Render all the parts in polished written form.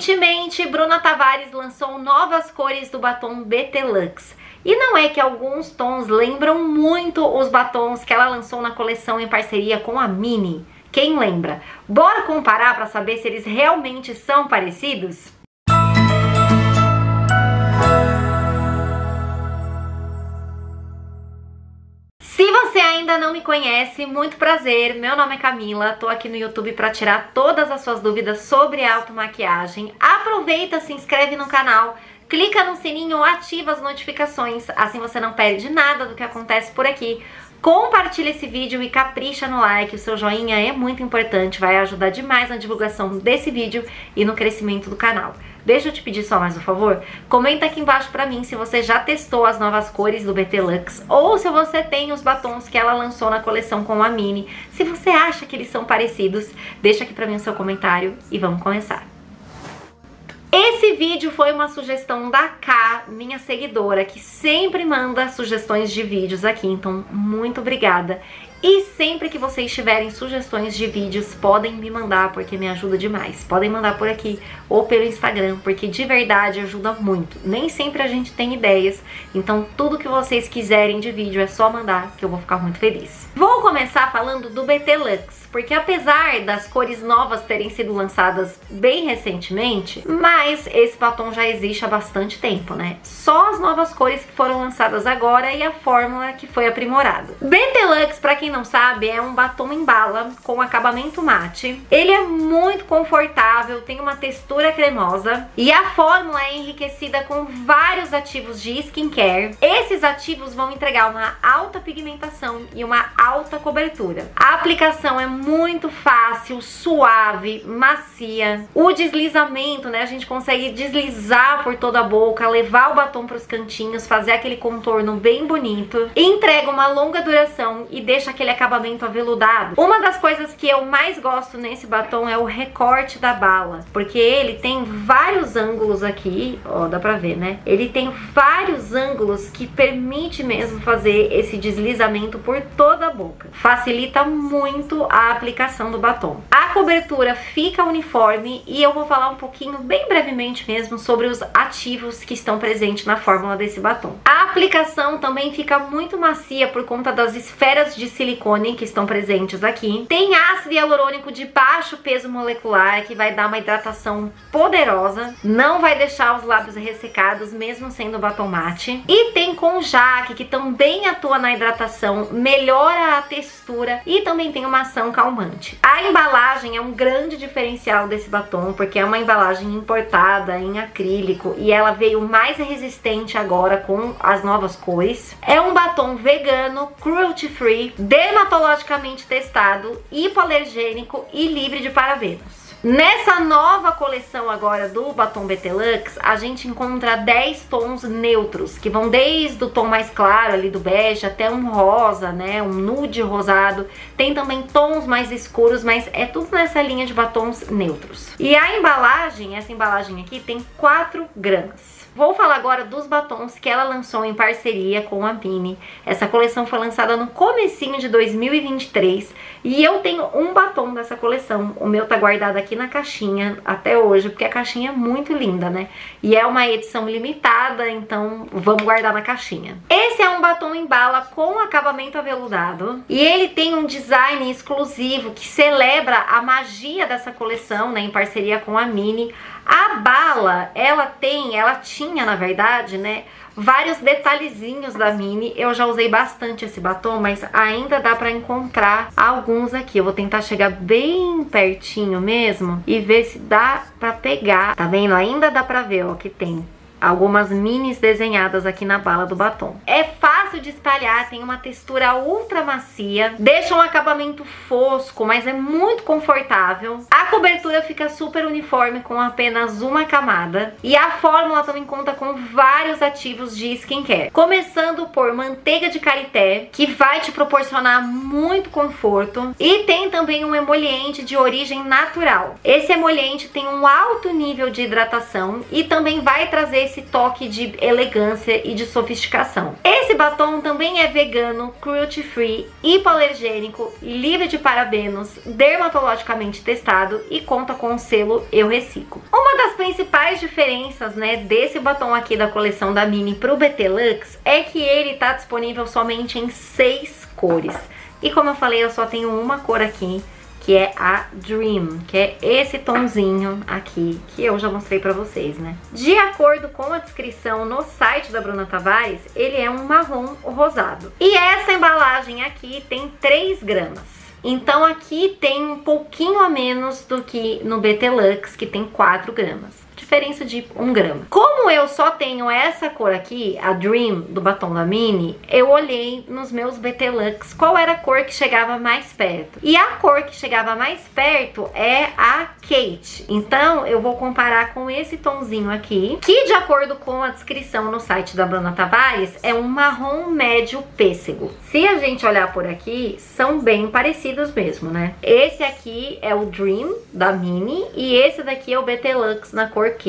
Recentemente, Bruna Tavares lançou novas cores do batom BT Lux. E não é que alguns tons lembram muito os batons que ela lançou na coleção em parceria com a Minnie. Quem lembra? Bora comparar para saber se eles realmente são parecidos? Se você ainda não me conhece, muito prazer, meu nome é Camila, tô aqui no YouTube para tirar todas as suas dúvidas sobre automaquiagem. Aproveita, se inscreve no canal, clica no sininho ou ativa as notificações, assim você não perde nada do que acontece por aqui. Compartilha esse vídeo e capricha no like, o seu joinha é muito importante, vai ajudar demais na divulgação desse vídeo e no crescimento do canal. Deixa eu te pedir só mais um favor, comenta aqui embaixo pra mim se você já testou as novas cores do BT Lux ou se você tem os batons que ela lançou na coleção com a Minnie, se você acha que eles são parecidos, deixa aqui pra mim o seu comentário e vamos começar. Esse vídeo foi uma sugestão da Ká, minha seguidora, que sempre manda sugestões de vídeos aqui, então muito obrigada. E sempre que vocês tiverem sugestões de vídeos, podem me mandar, porque me ajuda demais. Podem mandar por aqui ou pelo Instagram, porque de verdade ajuda muito. Nem sempre a gente tem ideias, então tudo que vocês quiserem de vídeo é só mandar, que eu vou ficar muito feliz. Vou começar falando do BT Lux. Porque apesar das cores novas terem sido lançadas bem recentemente, mas esse batom já existe há bastante tempo, né? Só as novas cores que foram lançadas agora e a fórmula que foi aprimorada. BT Lux, pra quem não sabe, é um batom em bala com acabamento mate. Ele é muito confortável, tem uma textura cremosa e a fórmula é enriquecida com vários ativos de skincare. Esses ativos vão entregar uma alta pigmentação e uma alta cobertura. A aplicação é muito fácil, suave, macia. O deslizamento, né? A gente consegue deslizar por toda a boca, levar o batom para os cantinhos, fazer aquele contorno bem bonito. Entrega uma longa duração e deixa aquele acabamento aveludado. Uma das coisas que eu mais gosto nesse batom é o recorte da bala, porque ele tem vários ângulos aqui, ó, dá pra ver, né? Ele tem vários ângulos que permite mesmo fazer esse deslizamento por toda a boca. Facilita muito a aplicação do batom. A cobertura fica uniforme e eu vou falar um pouquinho, bem brevemente mesmo, sobre os ativos que estão presentes na fórmula desse batom. A aplicação também fica muito macia por conta das esferas de silicone que estão presentes aqui. Tem ácido hialurônico de baixo peso molecular que vai dar uma hidratação poderosa, não vai deixar os lábios ressecados mesmo sendo batom mate. E tem konjac, que também atua na hidratação, melhora a textura e também tem uma ação calmante. A embalagem é um grande diferencial desse batom, porque é uma embalagem importada em acrílico e ela veio mais resistente agora com as novas cores. É um batom vegano, cruelty free, dermatologicamente testado, hipoalergênico e livre de parabenos. Nessa nova coleção agora do batom BT Lux, a gente encontra 10 tons neutros, que vão desde o tom mais claro ali do bege até um rosa, né, um nude rosado. Tem também tons mais escuros, mas é tudo nessa linha de batons neutros. E a embalagem, essa embalagem aqui, tem 4 gramas. Vou falar agora dos batons que ela lançou em parceria com a Minnie. Essa coleção foi lançada no comecinho de 2023 e eu tenho um batom dessa coleção. O meu tá guardado aqui na caixinha até hoje, porque a caixinha é muito linda, né? E é uma edição limitada, então vamos guardar na caixinha. Esse é um batom em bala com acabamento aveludado e ele tem um design exclusivo que celebra a magia dessa coleção, né? Em parceria com a Minnie. A bala, ela tinha, na verdade, né, vários detalhezinhos da Minnie. Eu já usei bastante esse batom, mas ainda dá pra encontrar alguns aqui. Eu vou tentar chegar bem pertinho mesmo e ver se dá pra pegar. Tá vendo? Ainda dá pra ver, ó, que tem algumas minis desenhadas aqui na bala do batom. É fácil de espalhar, tem uma textura ultra macia, deixa um acabamento fosco, mas é muito confortável. A cobertura fica super uniforme com apenas uma camada. E a fórmula também conta com vários ativos de skincare. Começando por manteiga de karité, que vai te proporcionar muito conforto. E tem também um emoliente de origem natural. Esse emoliente tem um alto nível de hidratação e também vai trazer esse toque de elegância e de sofisticação. Esse batom também é vegano, cruelty free, hipoalergênico, livre de parabenos, dermatologicamente testado e conta com o selo Eu Reciclo. Uma Uma das principais diferenças, né, desse batom aqui da coleção da Minnie pro BT Lux é que ele tá disponível somente em 6 cores. E como eu falei, eu só tenho uma cor aqui, que é a Dream, que é esse tonzinho aqui, que eu já mostrei pra vocês, né? De acordo com a descrição no site da Bruna Tavares, ele é um marrom rosado. E essa embalagem aqui tem 3 gramas. Então aqui tem um pouquinho a menos do que no BT Lux, que tem 4 gramas. Diferença de 1 grama. Como eu só tenho essa cor aqui, a Dream, do batom da Minnie, eu olhei nos meus BT Lux qual era a cor que chegava mais perto. E a cor que chegava mais perto é a Kate. Então eu vou comparar com esse tonzinho aqui, que de acordo com a descrição no site da Bruna Tavares, é um marrom médio pêssego. Se a gente olhar por aqui, são bem parecidos mesmo, né? Esse aqui é o Dream, da Minnie, e esse daqui é o BT Lux na cor Kate.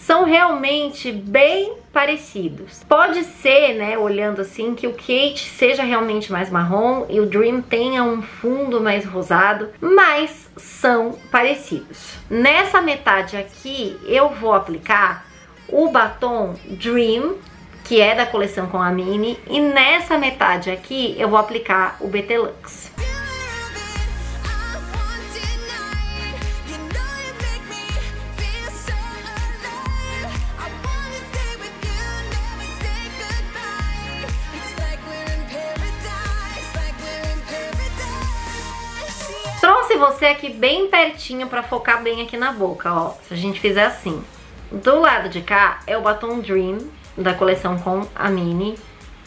São realmente bem parecidos. Pode ser, né, olhando assim, que o Kate seja realmente mais marrom e o Dream tenha um fundo mais rosado, mas são parecidos. Nessa metade aqui, eu vou aplicar o batom Dream, que é da coleção com a Minnie, e nessa metade aqui, eu vou aplicar o BT Lux. Você aqui bem pertinho pra focar bem aqui na boca, ó. Se a gente fizer assim, do lado de cá é o batom Dream da coleção com a Minnie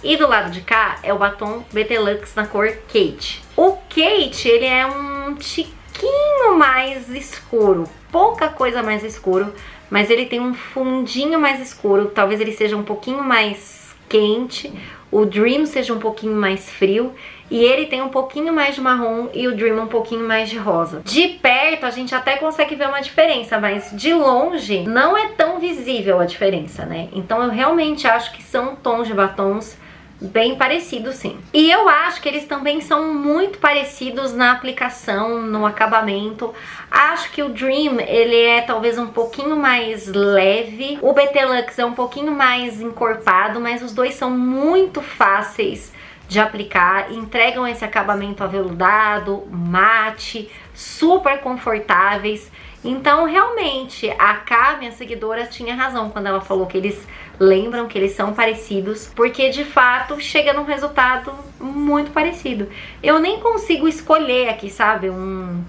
e do lado de cá é o batom BT Lux na cor Kate. O Kate, ele é um tiquinho mais escuro, pouca coisa mais escuro, mas ele tem um fundinho mais escuro, talvez ele seja um pouquinho mais quente, o Dream seja um pouquinho mais frio. E ele tem um pouquinho mais de marrom e o Dream um pouquinho mais de rosa. De perto a gente até consegue ver uma diferença, mas de longe não é tão visível a diferença, né? Então eu realmente acho que são tons de batons bem parecidos, sim. E eu acho que eles também são muito parecidos na aplicação, no acabamento. Acho que o Dream, ele é talvez um pouquinho mais leve. O BT Lux é um pouquinho mais encorpado, mas os dois são muito fáceis de aplicar, entregam esse acabamento aveludado, mate, super confortáveis. Então, realmente, a Ká, minha seguidora, tinha razão quando ela falou que eles lembram que eles são parecidos, porque de fato chega num resultado muito parecido. Eu nem consigo escolher aqui, sabe, um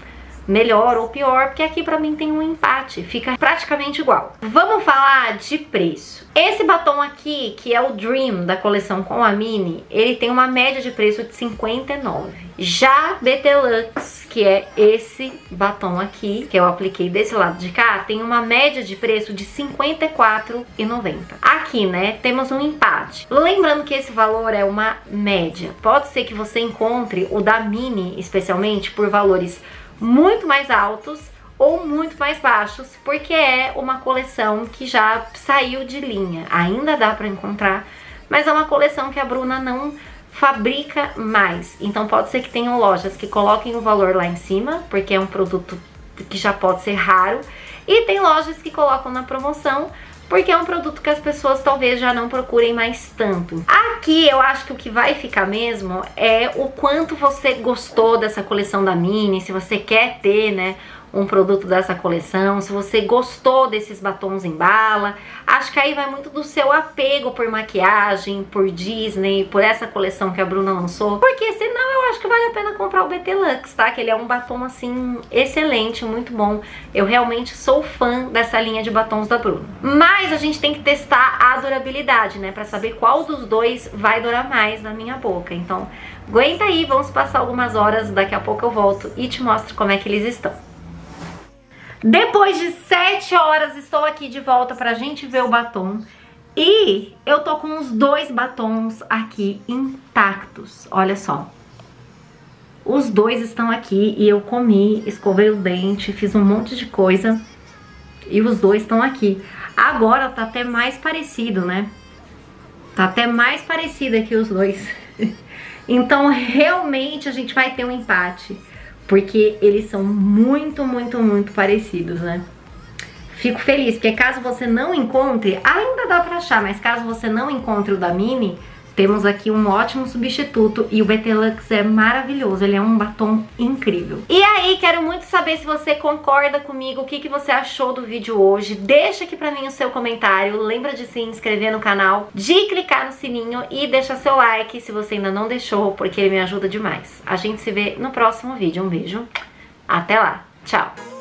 melhor ou pior, porque aqui pra mim tem um empate, fica praticamente igual. Vamos falar de preço. Esse batom aqui, que é o Dream da coleção com a Minnie, ele tem uma média de preço de R$59. Já BT Lux, que é esse batom aqui, que eu apliquei desse lado de cá, tem uma média de preço de R$54,90. Aqui, né, temos um empate. Lembrando que esse valor é uma média. Pode ser que você encontre o da Minnie, especialmente, por valores muito mais altos ou muito mais baixos, porque é uma coleção que já saiu de linha. Ainda dá pra encontrar, mas é uma coleção que a Bruna não fabrica mais. Então pode ser que tenham lojas que coloquem o valor lá em cima, porque é um produto que já pode ser raro, e tem lojas que colocam na promoção, porque é um produto que as pessoas talvez já não procurem mais tanto. Aqui eu acho que o que vai ficar mesmo é o quanto você gostou dessa coleção da Minnie, se você quer ter, né, um produto dessa coleção, se você gostou desses batons em bala. Acho que aí vai muito do seu apego por maquiagem, por Disney, por essa coleção que a Bruna lançou, porque senão eu acho que vale a pena comprar o BT Lux, tá? Que ele é um batom, assim, excelente, muito bom. Eu realmente sou fã dessa linha de batons da Bruna. Mas a gente tem que testar a durabilidade, né? Pra saber qual dos dois vai durar mais na minha boca. Então, aguenta aí, vamos passar algumas horas, daqui a pouco eu volto e te mostro como é que eles estão. Depois de 7 horas, estou aqui de volta pra gente ver o batom. E eu tô com os dois batons aqui intactos. Olha só. Os dois estão aqui e eu comi, escovei o dente, fiz um monte de coisa. E os dois estão aqui. Agora tá até mais parecido, né? Tá até mais parecido aqui os dois. Então realmente a gente vai ter um empate. Porque eles são muito, muito, muito parecidos, né? Fico feliz, porque caso você não encontre, ainda dá pra achar, mas caso você não encontre o da Minnie, temos aqui um ótimo substituto e o BT Lux é maravilhoso, ele é um batom incrível. E aí, quero muito saber se você concorda comigo, o que, que você achou do vídeo hoje. Deixa aqui pra mim o seu comentário, lembra de se inscrever no canal, de clicar no sininho e deixa seu like se você ainda não deixou, porque ele me ajuda demais. A gente se vê no próximo vídeo, um beijo, até lá, tchau!